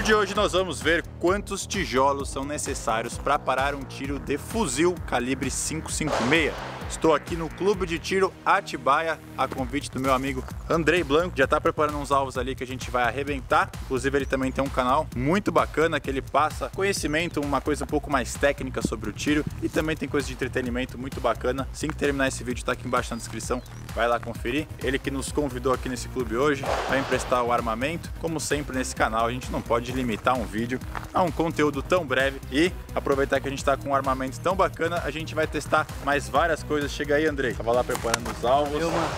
vídeo de hoje nós vamos ver quantos tijolos são necessários para parar um tiro de fuzil calibre 5.56. Estou aqui no Clube de Tiro Atibaia, a convite do meu amigo Andrei Blanco. Já está preparando uns alvos ali que a gente vai arrebentar. Inclusive ele também tem um canal muito bacana que ele passa conhecimento, uma coisa um pouco mais técnica sobre o tiro. E também tem coisa de entretenimento muito bacana. Assim que terminar esse vídeo, está aqui embaixo na descrição. Vai lá conferir. Ele que nos convidou aqui nesse clube hoje para emprestar o armamento. Como sempre nesse canal, a gente não pode limitar um vídeo a um conteúdo tão breve. E aproveitar que a gente está com um armamento tão bacana, a gente vai testar mais várias coisas. Chega aí, Andrei. Tava lá preparando os alvos. Valeu, mano.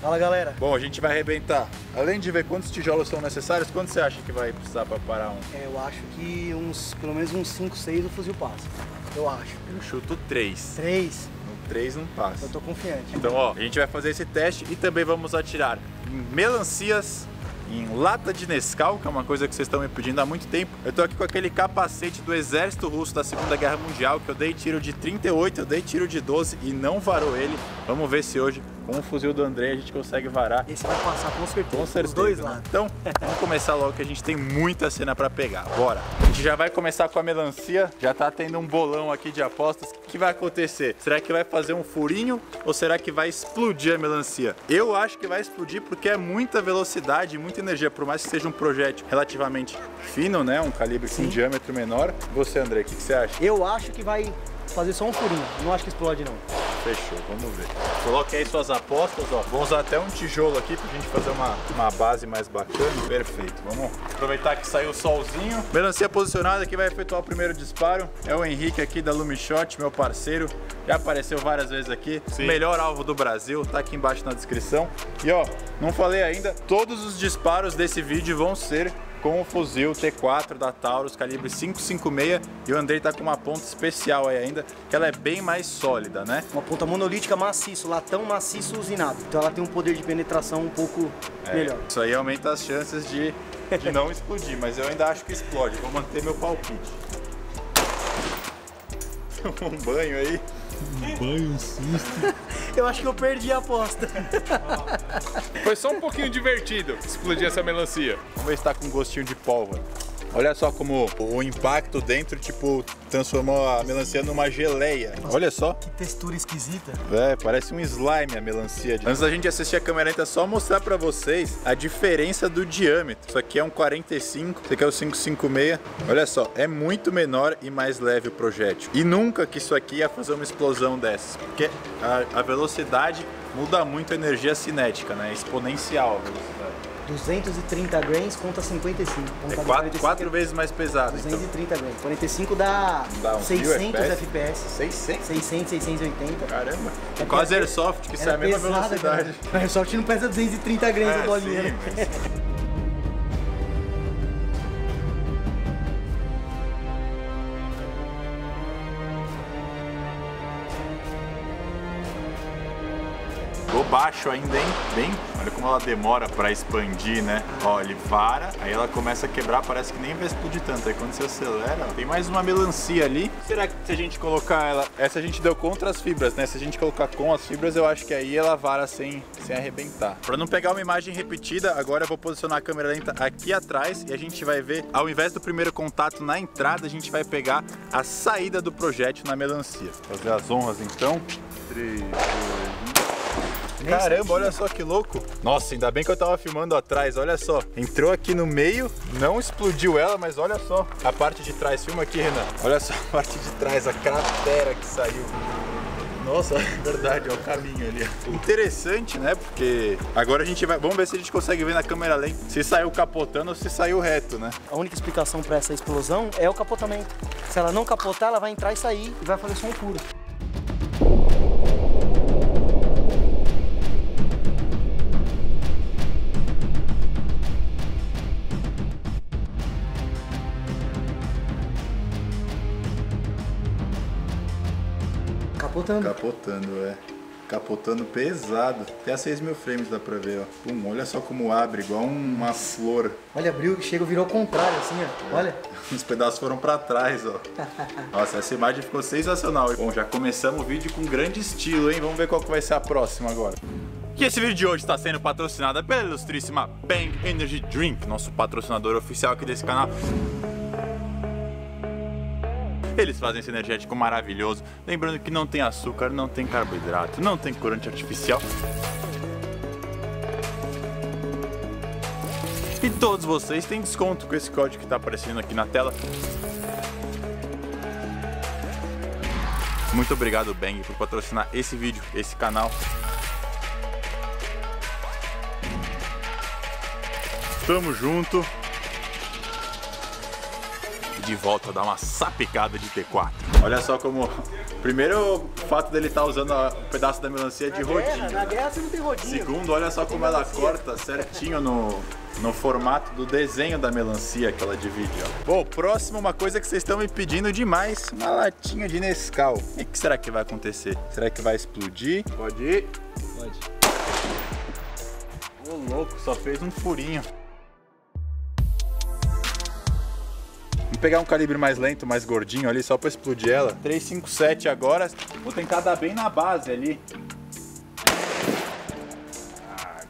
Fala, galera. Bom, a gente vai arrebentar. Além de ver quantos tijolos são necessários, quanto você acha que vai precisar para parar um? Eu acho que pelo menos uns 5, 6 o fuzil passa. Eu acho. Eu chuto 3. 3? 3 não passa. Eu tô confiante. Então, ó, a gente vai fazer esse teste e também vamos atirar em melancias, em lata de Nescau, que é uma coisa que vocês estão me pedindo há muito tempo. Eu tô aqui com aquele capacete do exército russo da Segunda Guerra Mundial, que eu dei tiro de 38, eu dei tiro de 12 e não varou ele. Vamos ver se hoje, com o fuzil do Andrei, a gente consegue varar. Esse vai passar com certeza, os dois lados. Então, vamos começar logo que a gente tem muita cena pra pegar. Bora! A gente já vai começar com a melancia. Já tá tendo um bolão aqui de apostas. O que vai acontecer? Será que vai fazer um furinho ou será que vai explodir a melancia? Eu acho que vai explodir porque é muita velocidade, muita energia. Por mais que seja um projétil relativamente fino, né? Um calibre com um diâmetro menor. Você, Andrei, o que você acha? Eu acho que vai fazer só um furinho. Não acho que explode, não. Fechou, vamos ver. Coloque aí suas apostas, ó. Vamos usar até um tijolo aqui pra gente fazer uma base mais bacana. Perfeito, vamos aproveitar que saiu o solzinho. Melancia posicionada, que vai efetuar o primeiro disparo. É o Henrique aqui da Lumishot, meu parceiro. Já apareceu várias vezes aqui. Sim. Melhor alvo do Brasil, tá aqui embaixo na descrição. E ó, não falei ainda, todos os disparos desse vídeo vão ser com o fuzil T4 da Taurus, calibre 5.56, e o Andrei tá com uma ponta especial aí ainda, que ela é bem mais sólida, né? Uma ponta monolítica maciço, latão maciço usinado. Então ela tem um poder de penetração um pouco melhor. Isso aí aumenta as chances de não explodir, mas eu ainda acho que explode, vou manter meu palpite. Tomou um banho aí. Um banho, um susto. Eu acho que eu perdi a aposta. Foi só um pouquinho divertido explodir essa melancia. Vamos ver se tá com um gostinho de pólvora. Olha só como o impacto dentro, tipo, transformou a melancia numa geleia. Nossa, olha só. Que textura esquisita. É, parece um slime a melancia. Antes da gente assistir a câmera lenta, é só mostrar pra vocês a diferença do diâmetro. Isso aqui é um 45, isso aqui é o 5.56. Olha só, é muito menor e mais leve o projétil. E nunca que isso aqui ia fazer uma explosão dessas, porque a velocidade muda muito a energia cinética, né? É exponencial a velocidade. 230 grains contra 55. É 4 vezes mais pesado. 230 grains. 45 dá 600 FPS. 600? 600, 680. Caramba. É quase Airsoft, que sai a mesma velocidade. O Airsoft não pesa 230 grains, a bolinha. Baixo ainda, hein? Bem, olha como ela demora pra expandir, né? Ó, ele vara, aí ela começa a quebrar, parece que nem vai explodir tanto. Aí quando você acelera, ó, tem mais uma melancia ali. Será que se a gente colocar ela... Essa a gente deu contra as fibras, né? Se a gente colocar com as fibras, eu acho que aí ela vara sem arrebentar. Pra não pegar uma imagem repetida, agora eu vou posicionar a câmera lenta aqui atrás e a gente vai ver, ao invés do primeiro contato na entrada, a gente vai pegar a saída do projétil na melancia. Fazer as honras, então. 3, 2, 1... Caramba, olha só que louco. Nossa, ainda bem que eu tava filmando atrás, olha só. Entrou aqui no meio, não explodiu ela, mas olha só a parte de trás. Filma aqui, Renan. Olha só a parte de trás, a cratera que saiu. Nossa, é verdade, ó, o caminho ali. Interessante, né? Porque agora a gente vai... Vamos ver se a gente consegue ver na câmera lenta se saiu capotando ou se saiu reto, né? A única explicação pra essa explosão é o capotamento. Se ela não capotar, ela vai entrar e sair e vai fazer som puro. Capotando. Capotando, é. Capotando pesado. Até a 6.000 frames dá pra ver, ó. Pum, olha só como abre, igual uma flor. Olha, abriu, chega, virou ao contrário, assim, ó. É. Olha. Os pedaços foram pra trás, ó. Nossa, essa imagem ficou sensacional. Bom, já começamos o vídeo com grande estilo, hein? Vamos ver qual que vai ser a próxima agora. que esse vídeo de hoje está sendo patrocinado pela ilustríssima Bang Energy Drink, nosso patrocinador oficial aqui desse canal. Eles fazem esse energético maravilhoso, lembrando que não tem açúcar, não tem carboidrato, não tem corante artificial. E todos vocês têm desconto com esse código que está aparecendo aqui na tela. Muito obrigado, Bang, por patrocinar esse vídeo, esse canal. Tamo junto. De volta a dar uma sapicada de T4. Olha só como... Primeiro, o fato dele estar usando um pedaço da melancia de rodinho. Na guerra você não tem rodinho. Segundo, olha só como ela corta certinho no formato do desenho da melancia que ela divide, ó. Bom, próximo, uma coisa que vocês estão me pedindo demais, uma latinha de Nescau. O que será que vai acontecer? Será que vai explodir? Pode ir. Pode. Ô, louco, só fez um furinho. Vou pegar um calibre mais lento, mais gordinho ali, só pra explodir ela. 357 agora. Vou tentar dar bem na base ali.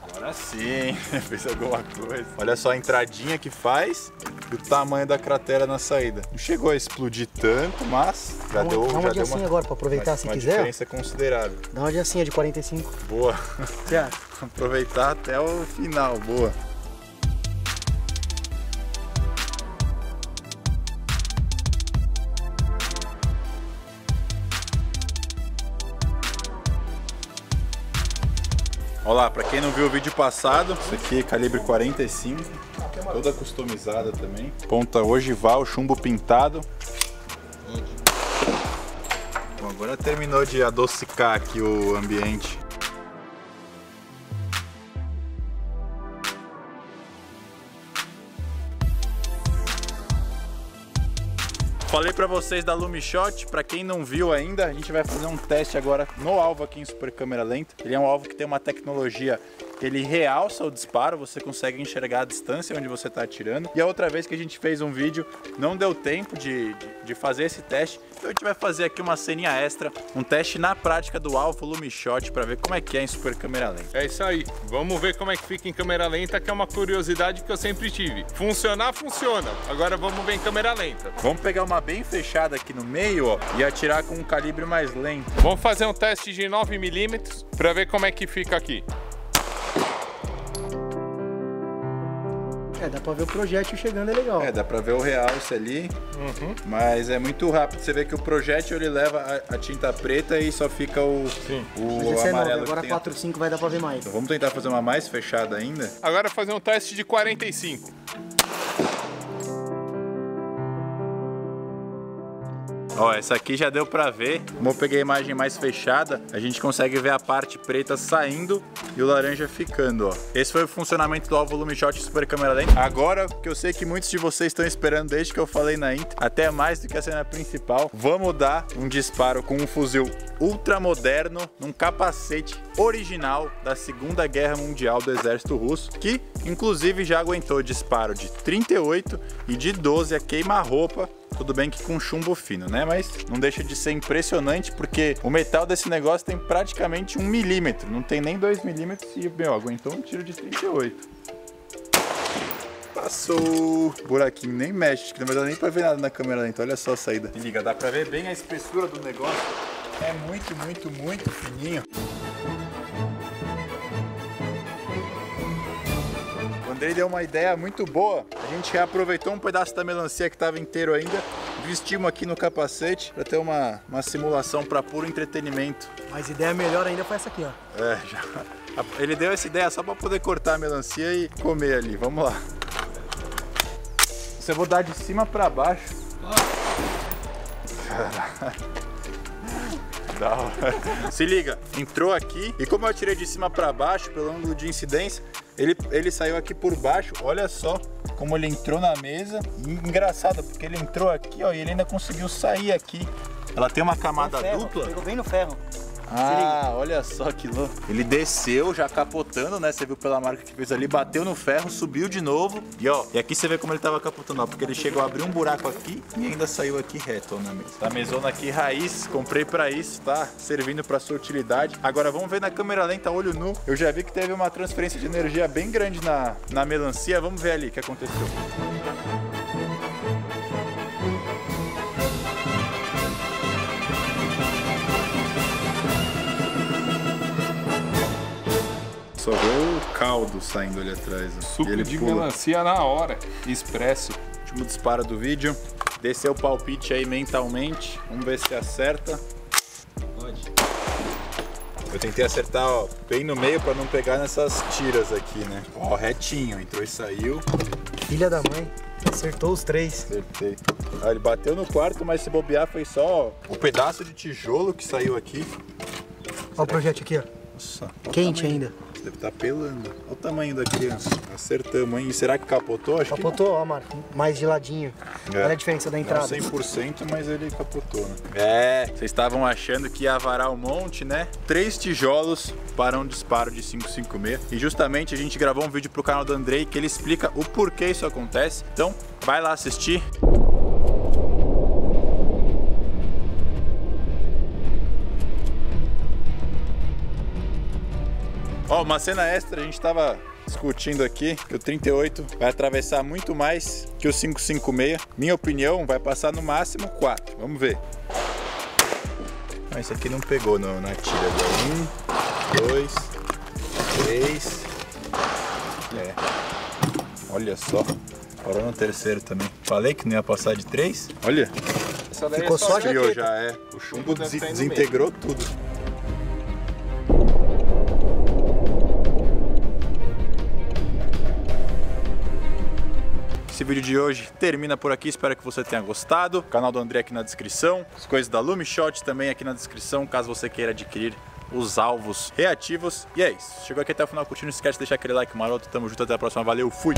Agora sim, fez alguma coisa. Olha só a entradinha que faz e o tamanho da cratera na saída. Não chegou a explodir tanto, mas já deu uma adiacinha agora pra aproveitar se quiser. Uma diferença considerável. Dá uma adiacinha de 45. Boa. Aproveitar até o final, boa. Olha lá, pra quem não viu o vídeo passado, isso aqui é calibre 45, toda customizada também. Ponta ogival, chumbo pintado. Bom, agora terminou de adocicar aqui o ambiente. Falei pra vocês da Lumishot, pra quem não viu ainda, a gente vai fazer um teste agora no alvo aqui em super câmera lenta. Ele é um alvo que tem uma tecnologia que ele realça o disparo, você consegue enxergar a distância onde você tá atirando. E a outra vez que a gente fez um vídeo, não deu tempo de fazer esse teste, então a gente vai fazer aqui uma ceninha extra, um teste na prática do alvo Lumishot pra ver como é que é em super câmera lenta. É isso aí, vamos ver como é que fica em câmera lenta, que é uma curiosidade que eu sempre tive. Funcionar, funciona. Agora vamos ver em câmera lenta. Vamos pegar uma bem fechada aqui no meio, ó, e atirar com um calibre mais lento. Vamos fazer um teste de 9mm para ver como é que fica aqui. É, dá pra ver o projétil chegando, é legal. É, dá pra ver o realce ali, uhum. Mas é muito rápido. Você vê que o projétil ele leva a tinta preta e só fica o amarelo. Agora 4.5 vai dar pra ver mais. Então, vamos tentar fazer uma mais fechada ainda. Agora fazer um teste de 45. Ó, essa aqui já deu pra ver. Como eu peguei a imagem mais fechada, a gente consegue ver a parte preta saindo e o laranja ficando, ó. Esse foi o funcionamento do alvo Lumishot super câmera lenta. Agora, que eu sei que muitos de vocês estão esperando desde que eu falei na intro, até mais do que a cena principal, vamos dar um disparo com um fuzil ultramoderno num capacete original da Segunda Guerra Mundial do Exército Russo, que inclusive já aguentou disparo de 38 e de 12 a queima-roupa. Tudo bem que com chumbo fino, né? Mas não deixa de ser impressionante, porque o metal desse negócio tem praticamente 1mm. Não tem nem 2mm e, meu, aguentou um tiro de 38. Passou! Buraquinho nem mexe, que não vai dar nem pra ver nada na câmera lenta. Olha só a saída. Se liga, dá pra ver bem a espessura do negócio. É muito, muito, muito fininho. Andrei deu uma ideia muito boa. A gente reaproveitou um pedaço da melancia que estava inteiro ainda, vestimos aqui no capacete para ter uma simulação para puro entretenimento. Mas ideia melhor ainda foi essa aqui, ó. É, já. Ele deu essa ideia só para poder cortar a melancia e comer ali. Vamos lá. Isso eu vou dar de cima para baixo. Caralho. Da hora. Se liga, entrou aqui e como eu atirei de cima para baixo pelo ângulo de incidência, ele saiu aqui por baixo. Olha só como ele entrou na mesa. E engraçado, porque ele entrou aqui, ó, e ele ainda conseguiu sair aqui. Ela tem uma camada dupla. Pegou bem no ferro. Ah, olha só que louco. Ele desceu já capotando, né? Você viu pela marca que fez ali, bateu no ferro, subiu de novo. E ó, e aqui você vê como ele tava capotando, ó, porque ele chegou a abrir um buraco aqui e ainda saiu aqui reto, ó, na mesa. Tá, mesona aqui raiz, comprei pra isso, tá? Servindo pra sua utilidade. Agora vamos ver na câmera lenta, olho nu. Eu já vi que teve uma transferência de energia bem grande na melancia. Vamos ver ali o que aconteceu. Só vê o caldo saindo ali atrás. Suco de melancia na hora. Expresso. Último disparo do vídeo. Desceu o palpite aí mentalmente. Vamos ver se acerta. Pode. Eu tentei acertar, ó, bem no meio para não pegar nessas tiras aqui, né? Ó, retinho. Entrou e saiu. Filha da mãe. Acertou os três. Acertei. Ah, ele bateu no quarto, mas se bobear foi só o pedaço de tijolo que saiu aqui. Ó o projétil aqui, ó. Nossa. Quente ainda. Deve estar pelando. Olha o tamanho da criança. Acertamos, hein? Será que capotou? Acho capotou, que ó, Marco. Mais de ladinho. É. Olha a diferença da entrada. Não 100%, mas ele capotou, né? É, vocês estavam achando que ia varar um monte, né? 3 tijolos para um disparo de 5,56. E justamente a gente gravou um vídeo pro canal do Andrei que ele explica o porquê isso acontece. Então, vai lá assistir. Ó, uma cena extra, a gente tava discutindo aqui que o 38 vai atravessar muito mais que o 5,56. Minha opinião, vai passar no máximo 4. Vamos ver. Ah, esse aqui não pegou não, na tira. 1, 2, 3. É. Olha só. Parou no terceiro também. Falei que não ia passar de 3. Olha. Ficou só de já é. O chumbo desintegrou tudo. Esse vídeo de hoje termina por aqui, espero que você tenha gostado. O canal do Andrei aqui na descrição, as coisas da Lumishot também aqui na descrição, caso você queira adquirir os alvos reativos. E é isso, chegou aqui até o final, curtindo, não esquece de deixar aquele like maroto, tamo junto, até a próxima, valeu, fui!